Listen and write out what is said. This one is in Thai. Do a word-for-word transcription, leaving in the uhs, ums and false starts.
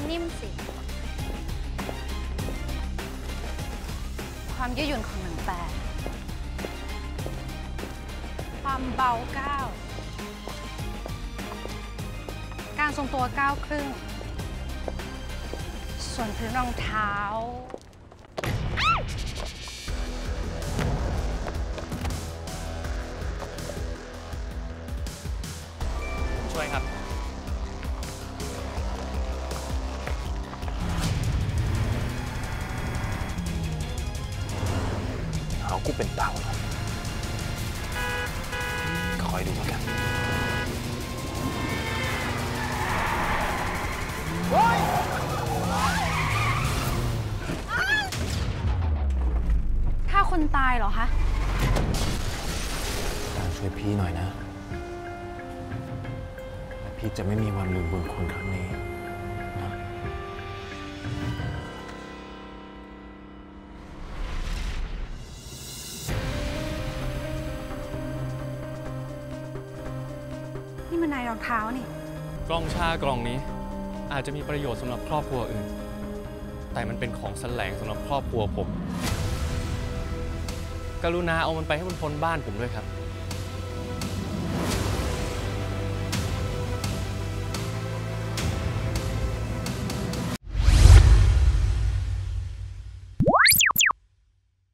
ความนิ่มสิความยืดหยุ่นของหนังแปดความเบาเก้าการทรงตัวเก้าครึ่งส่วนพื้นรองเท้าช่วยครับเอากูเป็นเต่าครับคอยดูกันถ้าคนตายเหรอคะช่วยพี่หน่อยนะพี่จะไม่มีวันลืมบุญคุณครั้งนี้นะนี่มันนายรองเท้านี่กล้องชากล่องนี้อาจจะมีประโยชน์สำหรับครอบครัวอื่นแต่มันเป็นของแสลงสำหรับครอบครัวผมกรุณาเอามันไปให้มันพ้นบ้านผมด้วยครับ